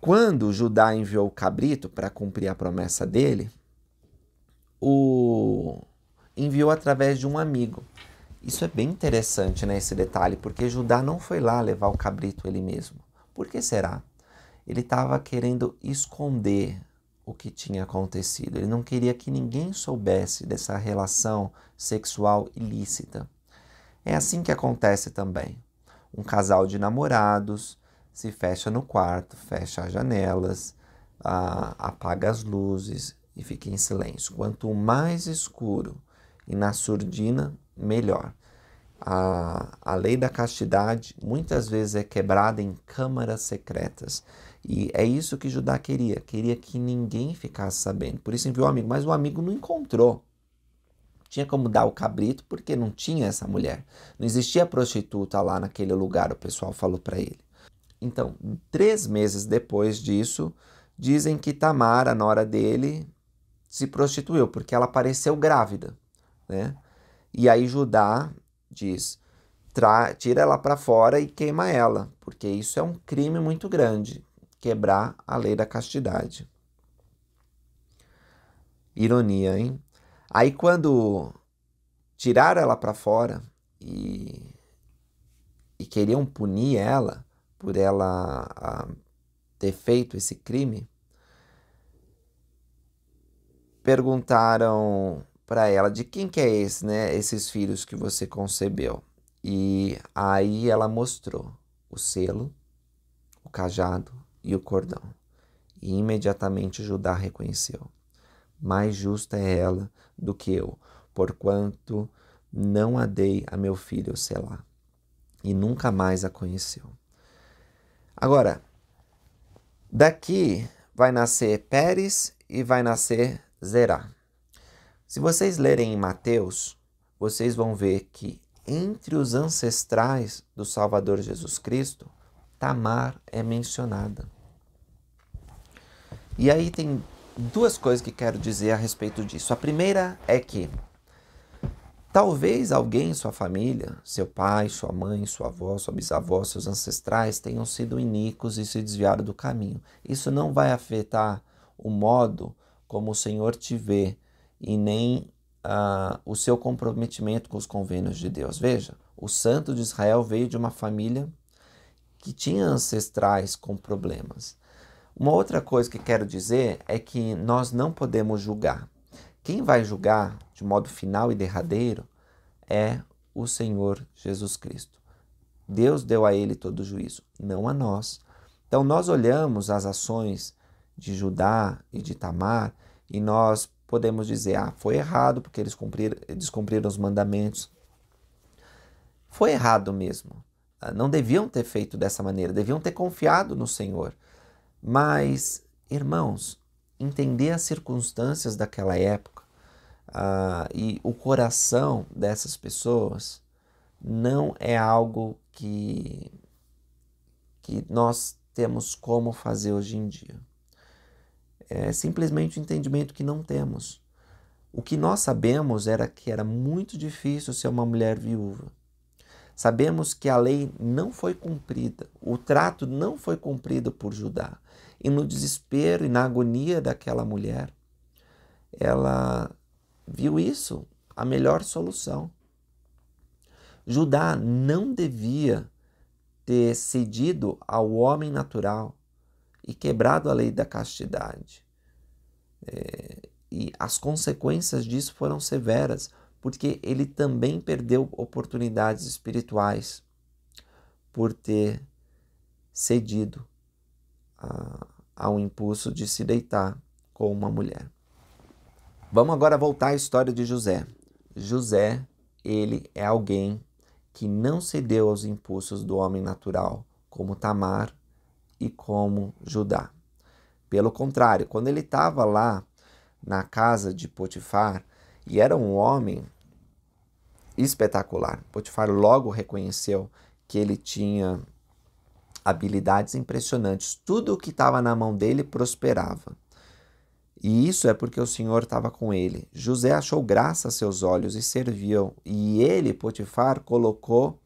Quando Judá enviou o cabrito para cumprir a promessa dele, enviou através de um amigo. Isso é bem interessante, né, esse detalhe, porque Judá não foi lá levar o cabrito ele mesmo. Por que será? Ele estava querendo esconder o que tinha acontecido. Ele não queria que ninguém soubesse dessa relação sexual ilícita. É assim que acontece também. Um casal de namorados se fecha no quarto, fecha as janelas, apaga as luzes e fica em silêncio. Quanto mais escuro e na surdina, melhor. A lei da castidade muitas vezes é quebrada em câmaras secretas. E é isso que Judá queria. Queria que ninguém ficasse sabendo. Por isso enviou o amigo, mas o amigo não encontrou. Tinha como dar o cabrito porque não tinha essa mulher. Não existia prostituta lá naquele lugar, o pessoal falou para ele. Então, 3 meses depois disso, dizem que Tamar, a nora dele, se prostituiu, porque ela apareceu grávida, né? E aí Judá diz, tira ela para fora e queima ela, porque isso é um crime muito grande, quebrar a lei da castidade. Ironia, hein? Aí quando tiraram ela para fora e queriam punir ela por ela ter feito esse crime, perguntaram para ela, de quem que é esse, né, esses filhos que você concebeu? E aí ela mostrou o selo, o cajado e o cordão. E imediatamente Judá reconheceu. Mais justa é ela do que eu, porquanto não a dei a meu filho Selá. E nunca mais a conheceu. Agora, daqui vai nascer Pérez e vai nascer Zerá. Se vocês lerem em Mateus, vocês vão ver que entre os ancestrais do Salvador Jesus Cristo, Tamar é mencionada. E aí tem 2 coisas que quero dizer a respeito disso. A primeira é que talvez alguém em sua família, seu pai, sua mãe, sua avó, sua bisavó, seus ancestrais tenham sido iníquos e se desviaram do caminho. Isso não vai afetar o modo como o Senhor te vê e nem o seu comprometimento com os convênios de Deus. Veja, o santo de Israel veio de uma família que tinha ancestrais com problemas. Uma outra coisa que quero dizer é que nós não podemos julgar. Quem vai julgar de modo final e derradeiro é o Senhor Jesus Cristo. Deus deu a ele todo o juízo, não a nós. Então nós olhamos as ações de Judá e de Tamar e nós podemos dizer, ah, foi errado porque eles descumpriram os mandamentos. Foi errado mesmo. Não deviam ter feito dessa maneira, deviam ter confiado no Senhor. Mas, irmãos, entender as circunstâncias daquela época e o coração dessas pessoas não é algo que nós temos como fazer hoje em dia. É simplesmente o entendimento que não temos. O que nós sabemos era que era muito difícil ser uma mulher viúva. Sabemos que a lei não foi cumprida, o trato não foi cumprido por Judá. E no desespero e na agonia daquela mulher, ela viu isso a melhor solução. Judá não devia ter cedido ao homem natural e quebrado a lei da castidade. E as consequências disso foram severas, porque ele também perdeu oportunidades espirituais por ter cedido ao impulso de se deitar com uma mulher. Vamos agora voltar à história de José. José, ele é alguém que não cedeu aos impulsos do homem natural, como Tamar e como Judá. Pelo contrário, quando ele estava lá na casa de Potifar, e era um homem espetacular, Potifar logo reconheceu que ele tinha habilidades impressionantes, tudo o que estava na mão dele prosperava. E isso é porque o Senhor estava com ele. José achou graça a seus olhos e serviu. E ele, Potifar, colocou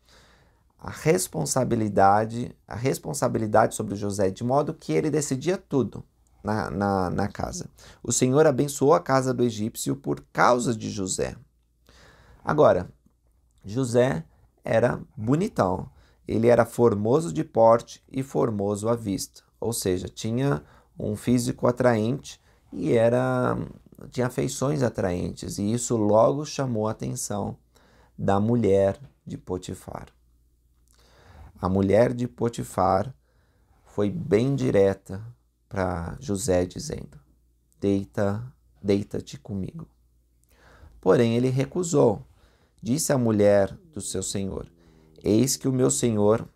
a responsabilidade sobre José, de modo que ele decidia tudo na casa. O Senhor abençoou a casa do egípcio por causa de José. Agora, José era bonitão. Ele era formoso de porte e formoso à vista. Ou seja, tinha um físico atraente, e tinha feições atraentes, e isso logo chamou a atenção da mulher de Potifar. A mulher de Potifar foi bem direta para José, dizendo, deita-te comigo. Porém, ele recusou. Disse à mulher do seu senhor, eis que o meu senhor...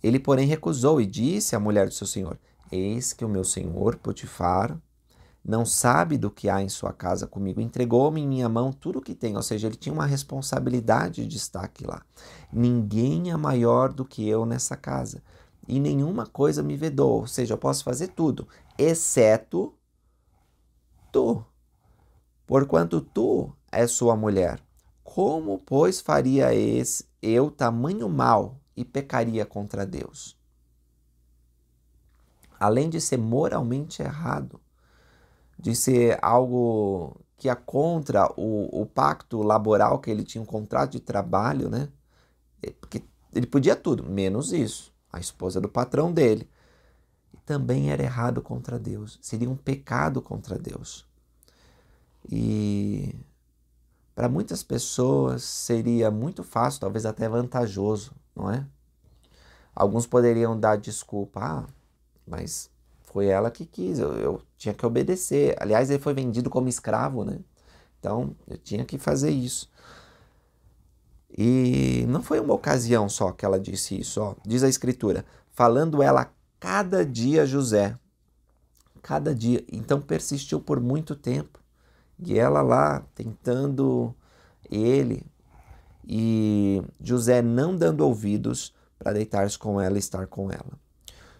Ele, porém, recusou e disse à mulher do seu senhor, eis que o meu senhor Potifar não sabe do que há em sua casa comigo. Entregou-me em minha mão tudo o que tem. Ou seja, ele tinha uma responsabilidade de destaque lá. Ninguém é maior do que eu nessa casa. E nenhuma coisa me vedou. Ou seja, eu posso fazer tudo, exceto tu. Porquanto tu és sua mulher. Como, pois, faria eu tamanho mal e pecaria contra Deus? Além de ser moralmente errado, de ser algo que é contra o pacto laboral, que ele tinha um contrato de trabalho, né? Porque ele podia tudo, menos isso. A esposa do patrão dele. Também era errado contra Deus. Seria um pecado contra Deus. E para muitas pessoas seria muito fácil, talvez até vantajoso, não é? Alguns poderiam dar desculpa, mas foi ela que quis, eu tinha que obedecer. Aliás, ele foi vendido como escravo, né? Então, eu tinha que fazer isso. E não foi uma ocasião só que ela disse isso, ó. Diz a Escritura, falando ela cada dia a José. Cada dia. Então, persistiu por muito tempo. E ela lá, tentando ele. E José não dando ouvidos para deitar-se com ela e estar com ela.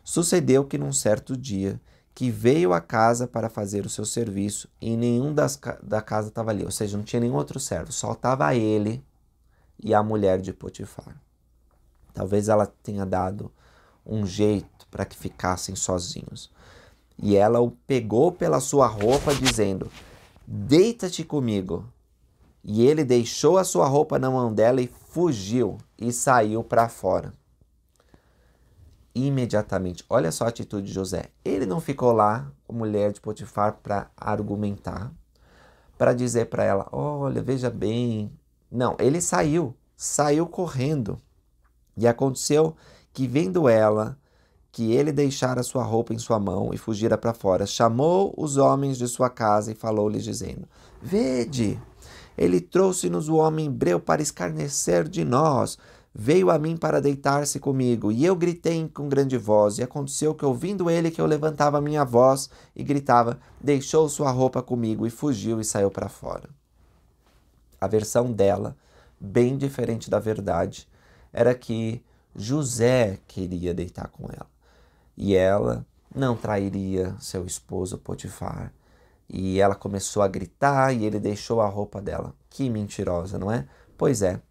Sucedeu que num certo dia que veio à casa para fazer o seu serviço e nenhum da casa estava ali, ou seja, não tinha nenhum outro servo, só estava ele e a mulher de Potifar. Talvez ela tenha dado um jeito para que ficassem sozinhos. E ela o pegou pela sua roupa dizendo, deita-te comigo. E ele deixou a sua roupa na mão dela e fugiu e saiu para fora. Imediatamente, olha só a atitude de José. Ele não ficou lá, a mulher de Potifar, para argumentar. para dizer para ela, olha, veja bem. Não, ele saiu correndo. E aconteceu que, vendo ela, que ele deixara sua roupa em sua mão e fugira para fora, chamou os homens de sua casa e falou-lhes, dizendo, vede, ele trouxe-nos o homem hebreu para escarnecer de nós. Veio a mim para deitar-se comigo, e eu gritei com grande voz, e aconteceu que, ouvindo ele, que eu levantava a minha voz e gritava, deixou sua roupa comigo, e fugiu e saiu para fora. A versão dela, bem diferente da verdade, era que José queria deitar com ela, e ela não trairia seu esposo Potifar, e ela começou a gritar, e ele deixou a roupa dela. Que mentirosa, não é? Pois é.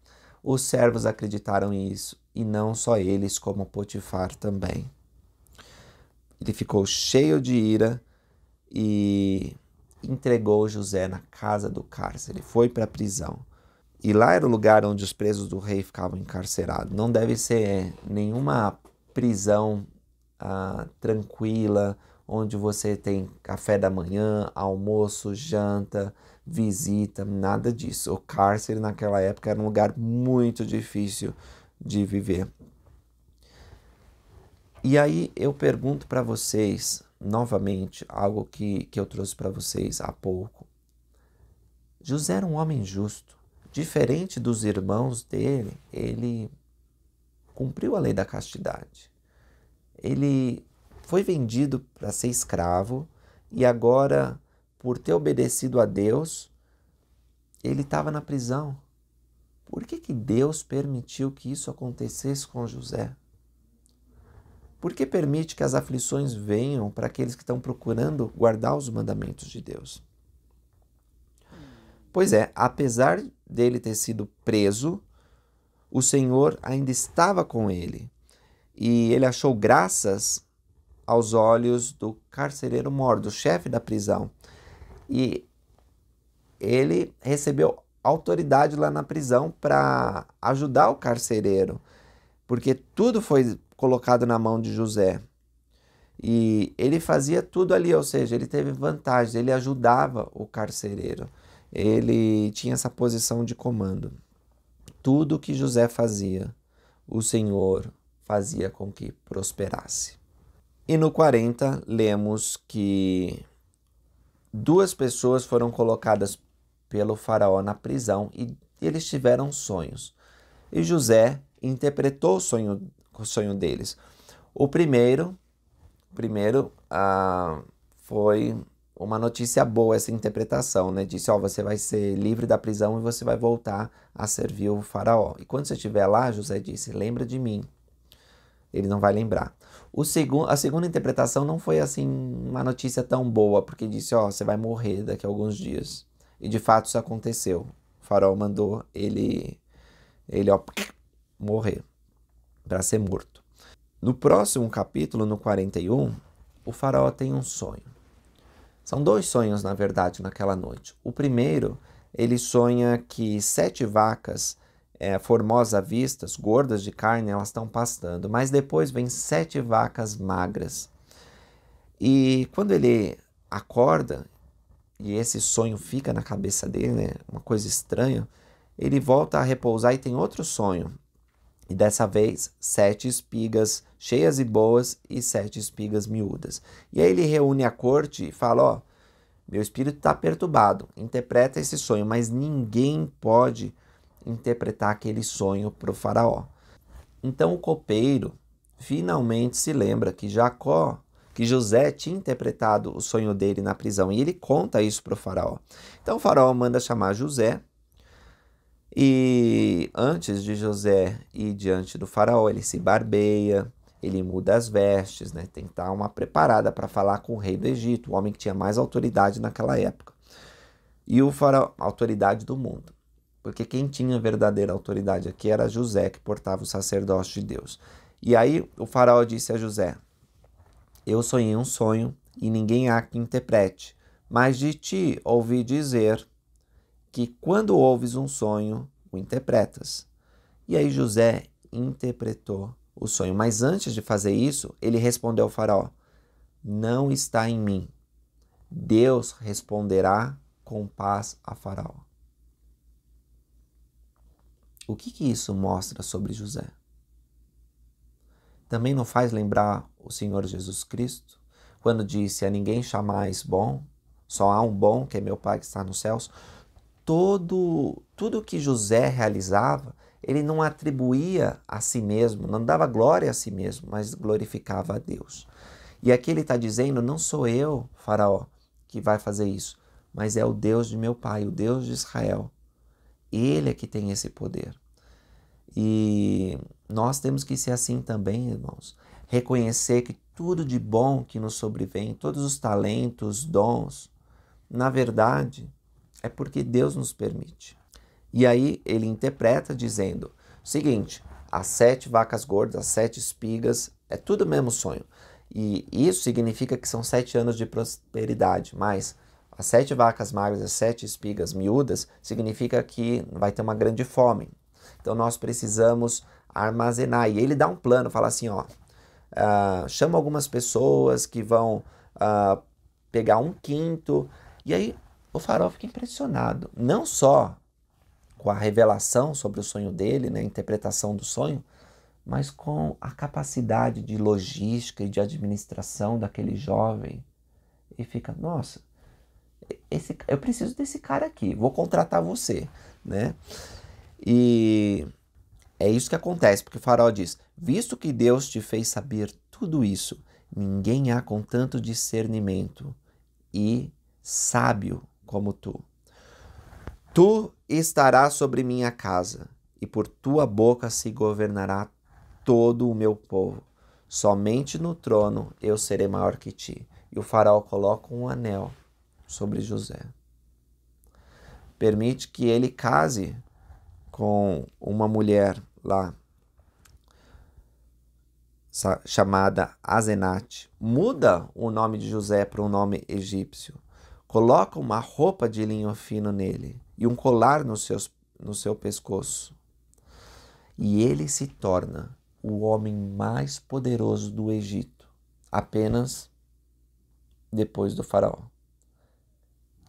Os servos acreditaram nisso, e não só eles, como Potifar também. Ele ficou cheio de ira e entregou José na casa do cárcere, foi para a prisão. E lá era o lugar onde os presos do rei ficavam encarcerados. Não deve ser nenhuma prisão tranquila, onde você tem café da manhã, almoço, janta, visita, nada disso. O cárcere naquela época era um lugar muito difícil de viver. E aí eu pergunto para vocês, novamente, algo que eu trouxe para vocês há pouco. José era um homem justo. Diferente dos irmãos dele, ele cumpriu a lei da castidade. Ele foi vendido para ser escravo e agora, por ter obedecido a Deus, ele estava na prisão. Por que Deus permitiu que isso acontecesse com José? Por que permite que as aflições venham para aqueles que estão procurando guardar os mandamentos de Deus? Pois é, apesar dele ter sido preso, o Senhor ainda estava com ele. E ele achou graças aos olhos do carcereiro Mor, do chefe da prisão. E ele recebeu autoridade lá na prisão para ajudar o carcereiro, porque tudo foi colocado na mão de José. E ele fazia tudo ali, ou seja, ele teve vantagem, ele ajudava o carcereiro. Ele tinha essa posição de comando. Tudo que José fazia, o Senhor fazia com que prosperasse. E no 40, lemos que duas pessoas foram colocadas pelo faraó na prisão e eles tiveram sonhos. E José interpretou o sonho deles. O primeiro, foi uma notícia boa essa interpretação, né? Disse, você vai ser livre da prisão e você vai voltar a servir o faraó. E quando você estiver lá, José disse, lembra de mim. Ele não vai lembrar. A segunda interpretação não foi assim uma notícia tão boa, porque disse, você vai morrer daqui a alguns dias. E de fato isso aconteceu. O faraó mandou ele morrer para ser morto. No próximo capítulo, no 41, o faraó tem um sonho. São dois sonhos, na verdade, naquela noite. O primeiro, ele sonha que 7 vacas formosa à vista, gordas de carne, elas estão pastando, mas depois vem 7 vacas magras. E quando ele acorda, e esse sonho fica na cabeça dele, né? Uma coisa estranha, ele volta a repousar e tem outro sonho. E dessa vez, 7 espigas cheias e boas e 7 espigas miúdas. E aí ele reúne a corte e fala, meu espírito está perturbado, interpreta esse sonho, mas ninguém pode interpretar aquele sonho para o faraó. Então o copeiro finalmente se lembra que José tinha interpretado o sonho dele na prisão, e ele conta isso para o faraó. Então o faraó manda chamar José, e antes de José ir diante do faraó, ele se barbeia, ele muda as vestes, né? Tem que estar uma preparada para falar com o rei do Egito, o homem que tinha mais autoridade naquela época. E o faraó, autoridade do mundo. Porque quem tinha verdadeira autoridade aqui era José, que portava o sacerdócio de Deus. E aí o faraó disse a José, eu sonhei um sonho e ninguém há que interprete, mas de ti ouvi dizer que quando ouves um sonho, o interpretas. E aí José interpretou o sonho, mas antes de fazer isso, ele respondeu ao faraó, não está em mim, Deus responderá com paz a Faraó. O que isso mostra sobre José? Também não faz lembrar o Senhor Jesus Cristo, quando disse: a ninguém chamais bom, só há um bom, que é meu Pai que está nos céus. Tudo que José realizava, ele não atribuía a si mesmo, não dava glória a si mesmo, mas glorificava a Deus. E aqui ele está dizendo: não sou eu, Faraó, que vai fazer isso, mas é o Deus de meu pai, o Deus de Israel. Ele é que tem esse poder. E nós temos que ser assim também, irmãos. Reconhecer que tudo de bom que nos sobrevém, todos os talentos, dons, na verdade, é porque Deus nos permite. E aí ele interpreta dizendo o seguinte: as 7 vacas gordas, as 7 espigas, é tudo o mesmo sonho. E isso significa que são 7 anos de prosperidade, mas as 7 vacas magras, as 7 espigas miúdas, significa que vai ter uma grande fome. Então nós precisamos armazenar. E ele dá um plano, fala assim, ó, chama algumas pessoas que vão pegar 1/5. E aí o faraó fica impressionado, não só com a revelação sobre o sonho dele, né, a interpretação do sonho, mas com a capacidade de logística e de administração daquele jovem. E fica, nossa, eu preciso desse cara aqui, vou contratar você, né? E é isso que acontece, porque o faraó diz: visto que Deus te fez saber tudo isso, ninguém há com tanto discernimento e sábio como tu. Tu estarás sobre minha casa, e por tua boca se governará todo o meu povo. Somente no trono eu serei maior que ti. E o faraó coloca um anel sobre José. Permite que ele case com uma mulher lá, chamada Azenate. Muda o nome de José para um nome egípcio. Coloca uma roupa de linho fino nele e um colar no seu pescoço. E ele se torna o homem mais poderoso do Egito, apenas depois do faraó.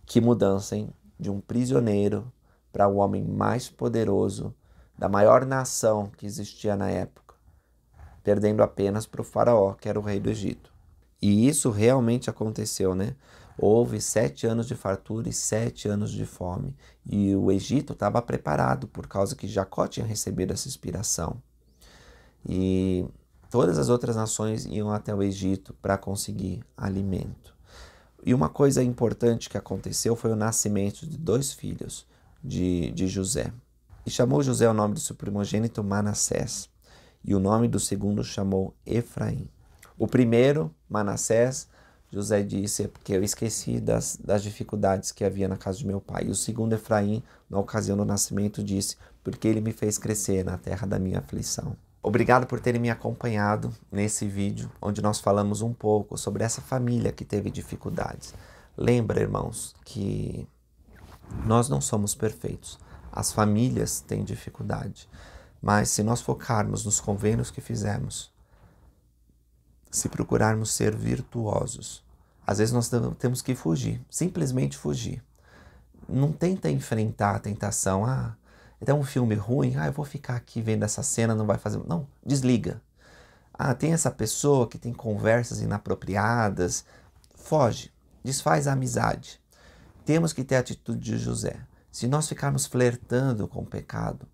Que mudança, hein? De um prisioneiro para o homem mais poderoso da maior nação que existia na época, perdendo apenas para o faraó, que era o rei do Egito. E isso realmente aconteceu, né? Houve 7 anos de fartura e 7 anos de fome. E o Egito estava preparado, por causa que Jacó tinha recebido essa inspiração. E todas as outras nações iam até o Egito para conseguir alimento. E uma coisa importante que aconteceu foi o nascimento de 2 filhos de José. E chamou José o nome do seu primogênito Manassés. E o nome do segundo chamou Efraim. O primeiro, Manassés, José disse: é porque eu esqueci das dificuldades que havia na casa de meu pai. E o segundo, Efraim, na ocasião do nascimento, disse: porque ele me fez crescer na terra da minha aflição. Obrigado por terem me acompanhado nesse vídeo, onde nós falamos um pouco sobre essa família que teve dificuldades. Lembra, irmãos, que nós não somos perfeitos. As famílias têm dificuldade. Mas se nós focarmos nos convênios que fizemos, se procurarmos ser virtuosos, às vezes nós temos que fugir, simplesmente fugir. Não tenta enfrentar a tentação. Ah, é um filme ruim, eu vou ficar aqui vendo essa cena, não vai fazer... Não, desliga. Ah, tem essa pessoa que tem conversas inapropriadas. Foge, desfaz a amizade. Temos que ter a atitude de José. Se nós ficarmos flertando com o pecado,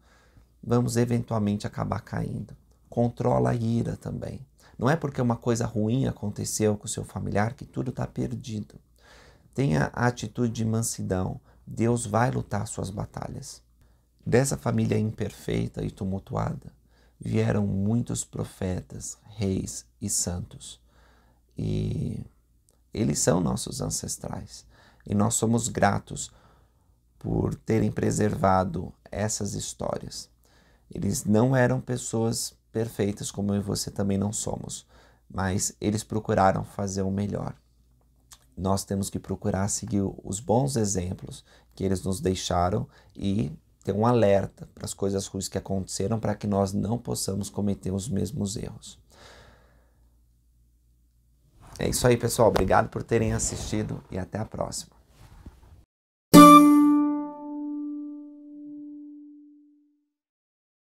vamos eventualmente acabar caindo. Controla a ira também. Não é porque uma coisa ruim aconteceu com o seu familiar que tudo está perdido. Tenha a atitude de mansidão. Deus vai lutar suas batalhas. Dessa família imperfeita e tumultuada vieram muitos profetas, reis e santos. E eles são nossos ancestrais. E nós somos gratos por terem preservado essas histórias. Eles não eram pessoas perfeitas, como eu e você também não somos, mas eles procuraram fazer o melhor. Nós temos que procurar seguir os bons exemplos que eles nos deixaram e ter um alerta para as coisas ruins que aconteceram, para que nós não possamos cometer os mesmos erros. É isso aí, pessoal. Obrigado por terem assistido e até a próxima.